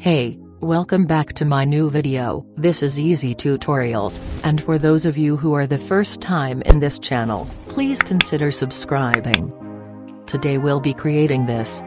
Hey, welcome back to my new video. This is Easy Tutorials, and for those of you who are the first time in this channel, please consider subscribing. Today we'll be creating this.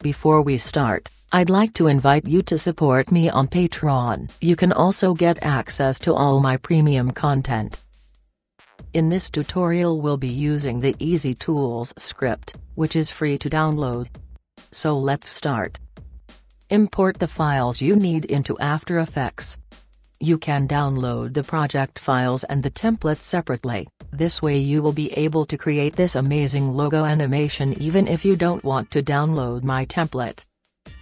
Before we start, I'd like to invite you to support me on Patreon. You can also get access to all my premium content. In this tutorial we'll be using the Easy Tools script, which is free to download. So let's start. Import the files you need into After Effects. You can download the project files and the templates separately. This way you will be able to create this amazing logo animation even if you don't want to download my template.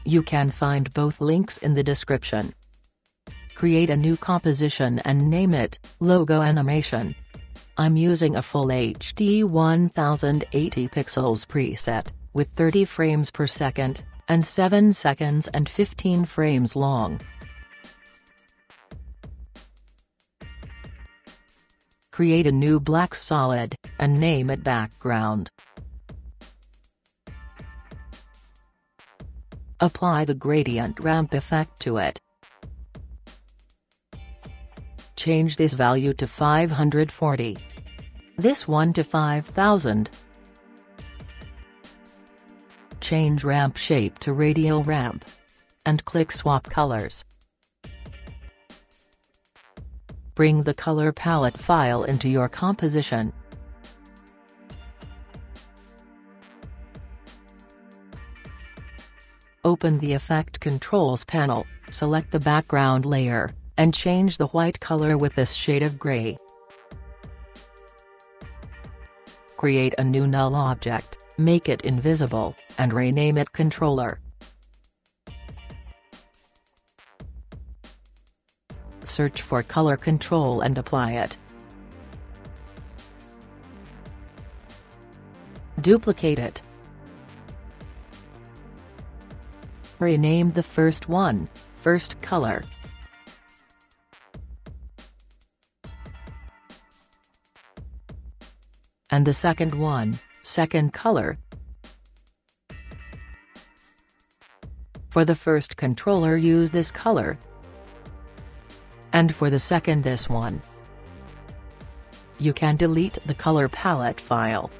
You can find both links in the description. Create a new composition and name it, Logo Animation. I'm using a full HD 1080 pixels preset, with 30 frames per second, and 7 seconds and 15 frames long. Create a new black solid, and name it Background. Apply the gradient ramp effect to it. Change this value to 540. This one to 5000. Change ramp shape to radial ramp. And click swap colors. Bring the color palette file into your composition. Open the Effect Controls panel, select the background layer, and change the white color with this shade of gray. Create a new null object, make it invisible, and rename it Controller. Search for color control and apply it. Duplicate it. Rename the first one, First Color. And the second one, Second Color. For the first controller use this color. And for the second this one. You can delete the color palette file.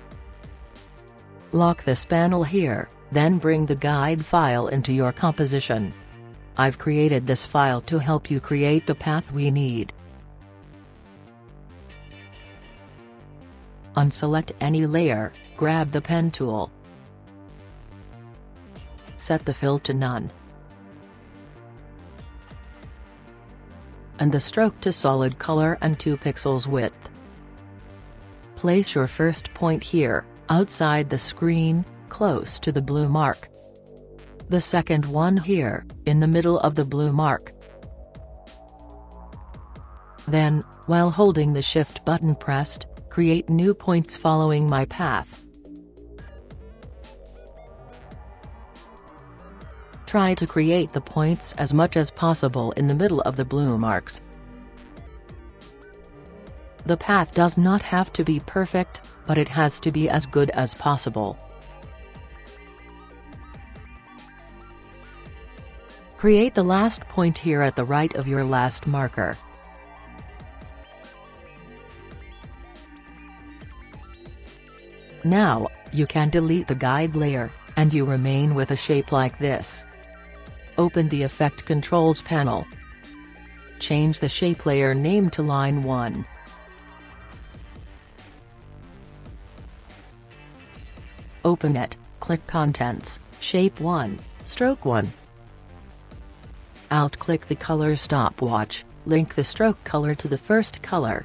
Lock this panel here, then bring the guide file into your composition. I've created this file to help you create the path we need. Unselect any layer, grab the pen tool. Set the fill to none. And the stroke to solid color and 2 pixels width. Place your first point here, outside the screen, close to the blue mark. The second one here, in the middle of the blue mark. Then, while holding the Shift button pressed, create new points following my path. Try to create the points as much as possible in the middle of the blue marks. The path does not have to be perfect, but it has to be as good as possible. Create the last point here at the right of your last marker. Now, you can delete the guide layer, and you remain with a shape like this. Open the Effect Controls panel. Change the shape layer name to Line 1. Open it, click Contents, Shape 1, Stroke 1. Alt-click the color stopwatch, link the stroke color to the first color.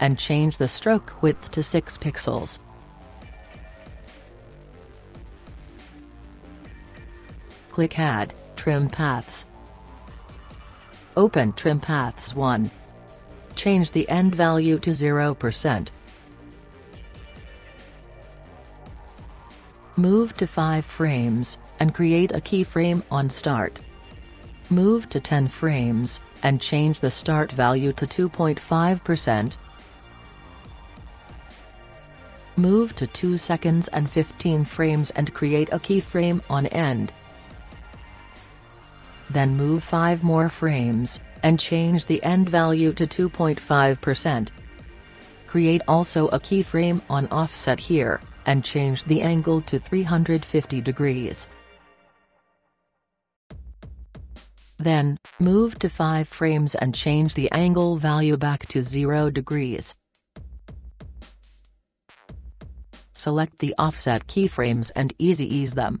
And change the stroke width to 6 pixels. Click Add, Trim Paths. Open Trim Paths 1. Change the end value to 0%. Move to 5 frames, and create a keyframe on start. Move to 10 frames, and change the start value to 2.5%. Move to 2 seconds and 15 frames and create a keyframe on end. Then move 5 more frames, and change the end value to 2.5%. Create also a keyframe on offset here, and change the angle to 350 degrees. Then, move to 5 frames and change the angle value back to 0 degrees. Select the offset keyframes and easy ease them.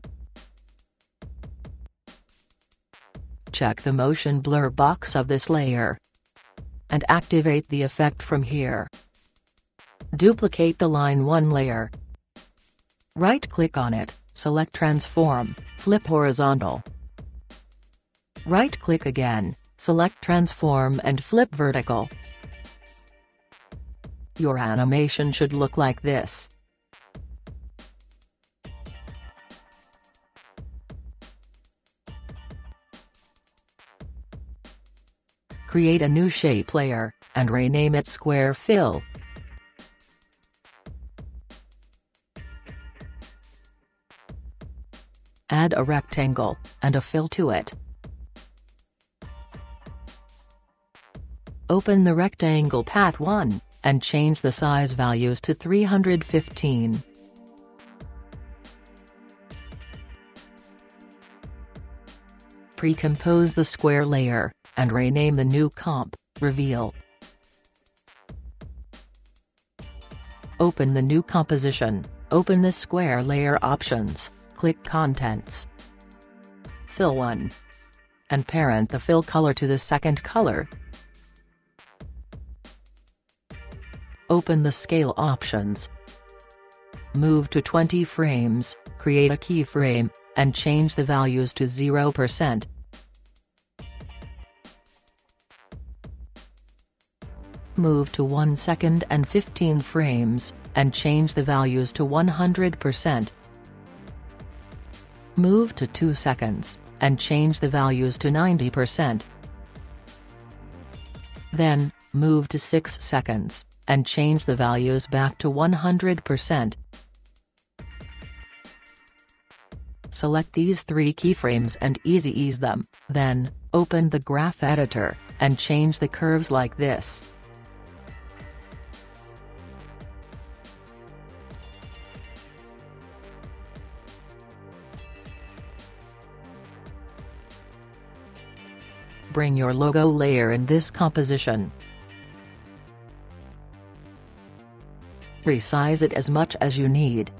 Check the motion blur box of this layer, and activate the effect from here. Duplicate the Line 1 layer. Right-click on it, select Transform, flip horizontal. Right-click again, select Transform and flip vertical. Your animation should look like this. Create a new shape layer, and rename it Square Fill. Add a rectangle, and a fill to it. Open the rectangle path 1, and change the size values to 315. Pre-compose the square layer, and rename the new comp, Reveal. Open the new composition, open the square layer options, click Contents. Fill 1. And parent the fill color to the second color. Open the scale options. Move to 20 frames, create a keyframe, and change the values to 0%. Move to 1 second and 15 frames, and change the values to 100%. Move to 2 seconds, and change the values to 90%. Then, move to 6 seconds, and change the values back to 100%. Select these 3 keyframes and easy ease them, then, open the graph editor, and change the curves like this. Bring your logo layer in this composition. Resize it as much as you need.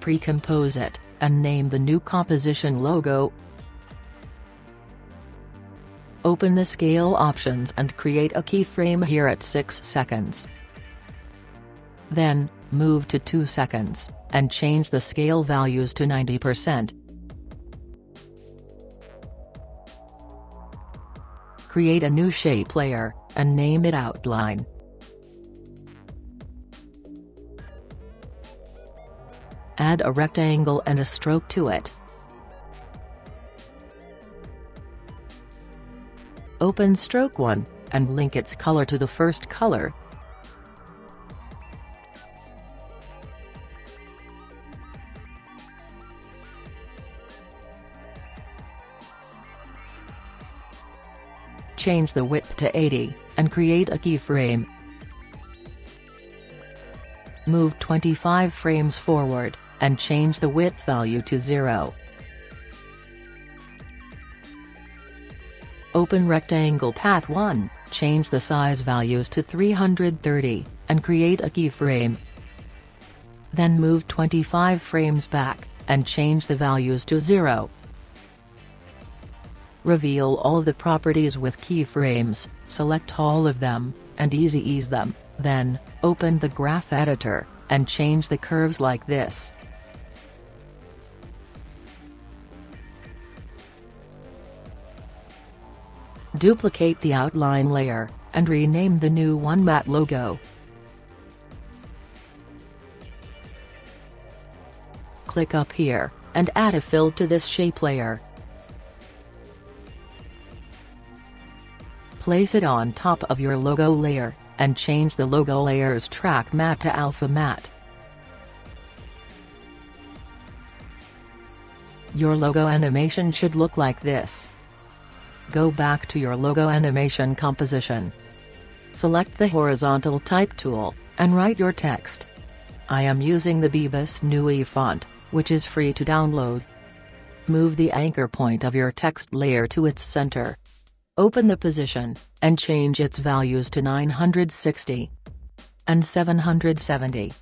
Pre-compose it, and name the new composition logo. Open the scale options and create a keyframe here at 6 seconds. Then, move to 2 seconds, and change the scale values to 90%. Create a new shape layer, and name it Outline. Add a rectangle and a stroke to it. Open Stroke 1, and link its color to the first color. Change the width to 80, and create a keyframe. Move 25 frames forward, and change the width value to 0. Open rectangle path 1, change the size values to 330, and create a keyframe. Then move 25 frames back, and change the values to 0. Reveal all the properties with keyframes, select all of them, and easy ease them, then, open the graph editor, and change the curves like this. Duplicate the outline layer, and rename the new one Matte Logo. click up here, and add a fill to this shape layer. Place it on top of your logo layer, and change the logo layer's track matte to alpha matte. Your logo animation should look like this. Go back to your logo animation composition. Select the horizontal type tool, and write your text. I am using the Bebas Neue font, which is free to download. Move the anchor point of your text layer to its center. Open the position, and change its values to 960 and 770.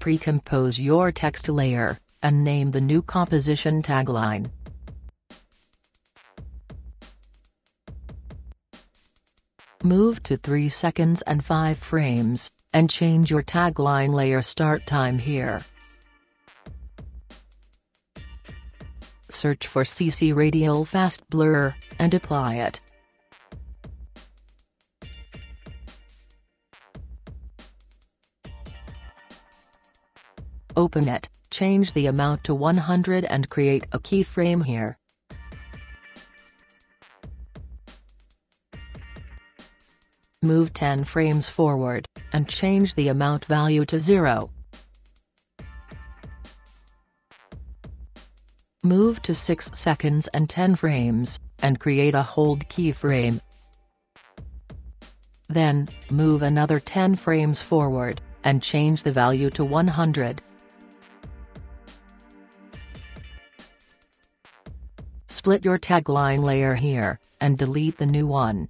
Pre-compose your text layer, and name the new composition tagline. Move to 3 seconds and 5 frames, and change your tagline layer start time here. Search for CC Radial Fast Blur, and apply it. Open it, change the amount to 100 and create a keyframe here. Move 10 frames forward, and change the amount value to 0. Move to 6 seconds and 10 frames, and create a hold keyframe. Then, move another 10 frames forward, and change the value to 100. Split your tagline layer here, and delete the new one.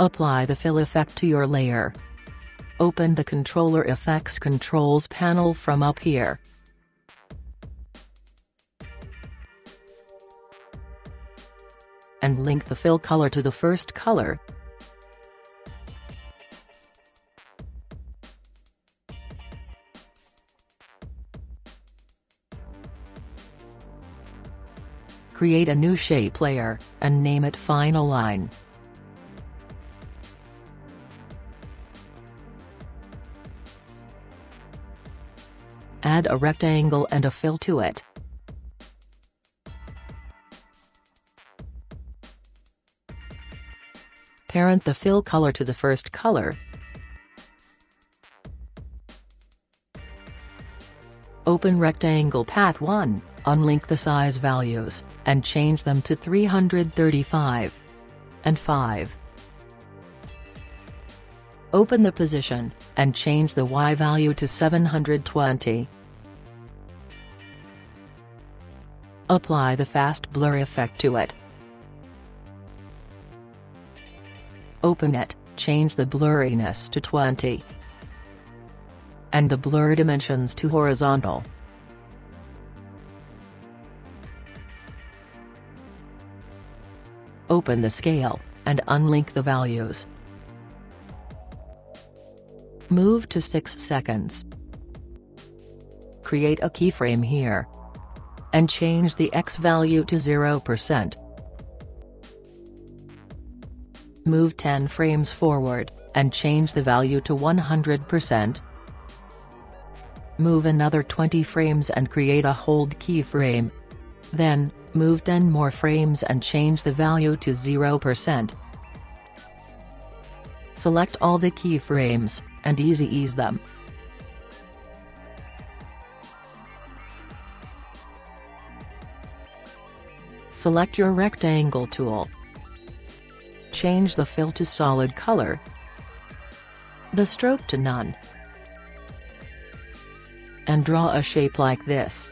Apply the fill effect to your layer. Open the controller effects controls panel from up here. And link the fill color to the first color. Create a new shape layer, and name it Final Line. Add a rectangle and a fill to it. Parent the fill color to the first color. Open rectangle path 1, unlink the size values, and change them to 335 and 5. Open the position, and change the Y value to 720. Apply the fast blur effect to it. Open it, change the blurriness to 20. And the blur dimensions to horizontal. Open the scale, and unlink the values. Move to 6 seconds. Create a keyframe here. And change the X value to 0%. Move 10 frames forward, and change the value to 100%. Move another 20 frames and create a hold keyframe. Then, move 10 more frames and change the value to 0%. Select all the keyframes, and easy ease them. Select your rectangle tool. Change the fill to solid color, the stroke to none, and draw a shape like this.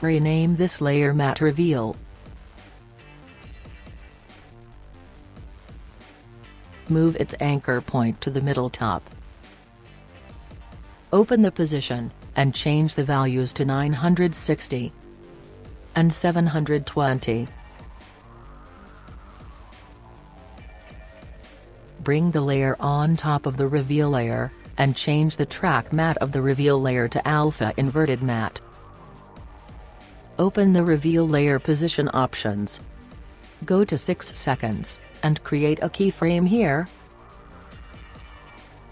Rename this layer Matte Reveal. Move its anchor point to the middle top. Open the position, and change the values to 960 and 720. Bring the layer on top of the reveal layer, and change the track matte of the reveal layer to alpha inverted matte. Open the Reveal Layer Position options. Go to 6 seconds, and create a keyframe here.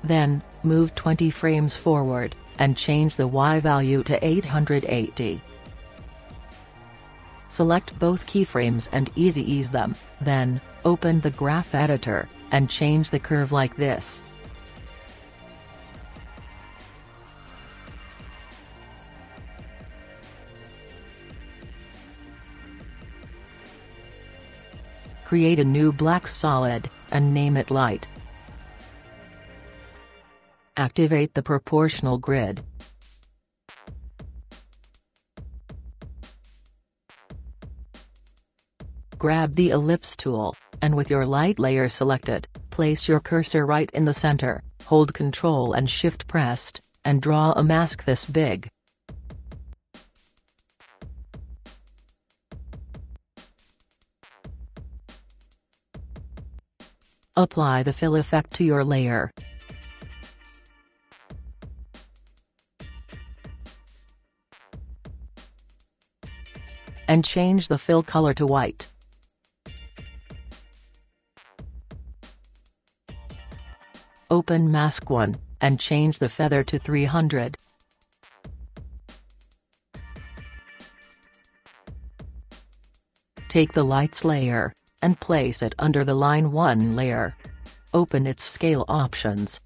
Then, move 20 frames forward, and change the Y value to 880. Select both keyframes and easy ease them, then, open the graph editor, and change the curve like this. Create a new black solid, and name it Light. Activate the proportional grid. Grab the ellipse tool, and with your light layer selected, place your cursor right in the center, hold Ctrl and Shift pressed, and draw a mask this big. Apply the fill effect to your layer. And change the fill color to white. Open Mask 1, and change the feather to 300. Take the lights layer, and place it under the Line 1 layer. Open its scale options.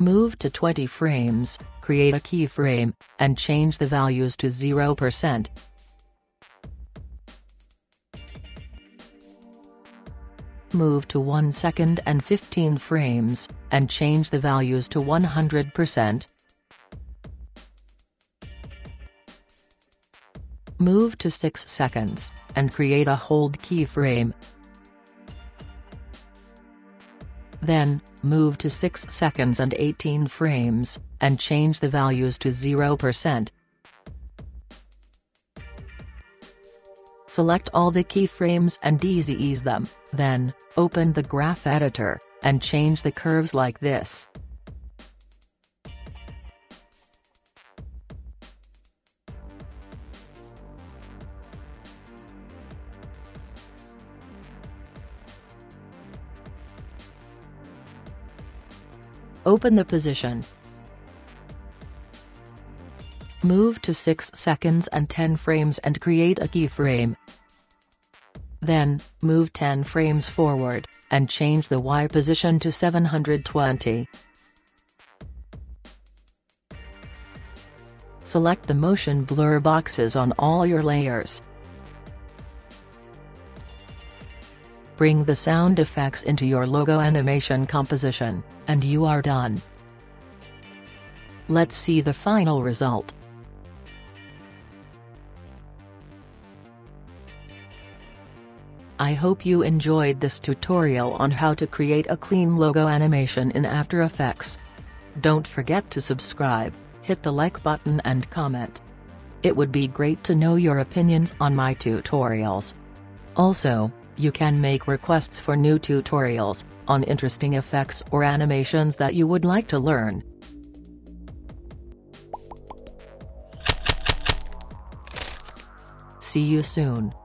Move to 20 frames, create a keyframe, and change the values to 0%. Move to 1 second and 15 frames, and change the values to 100%. Move to 6 seconds, and create a hold keyframe. Then, move to 6 seconds and 18 frames, and change the values to 0%. Select all the keyframes and easy ease them, then, open the graph editor, and change the curves like this. Open the position. Move to 6 seconds and 10 frames and create a keyframe. Then, move 10 frames forward, and change the Y position to 720. Select the motion blur boxes on all your layers. Bring the sound effects into your logo animation composition, and you are done. Let's see the final result. I hope you enjoyed this tutorial on how to create a clean logo animation in After Effects. Don't forget to subscribe, hit the like button and comment. It would be great to know your opinions on my tutorials. Also, you can make requests for new tutorials, on interesting effects or animations that you would like to learn. See you soon.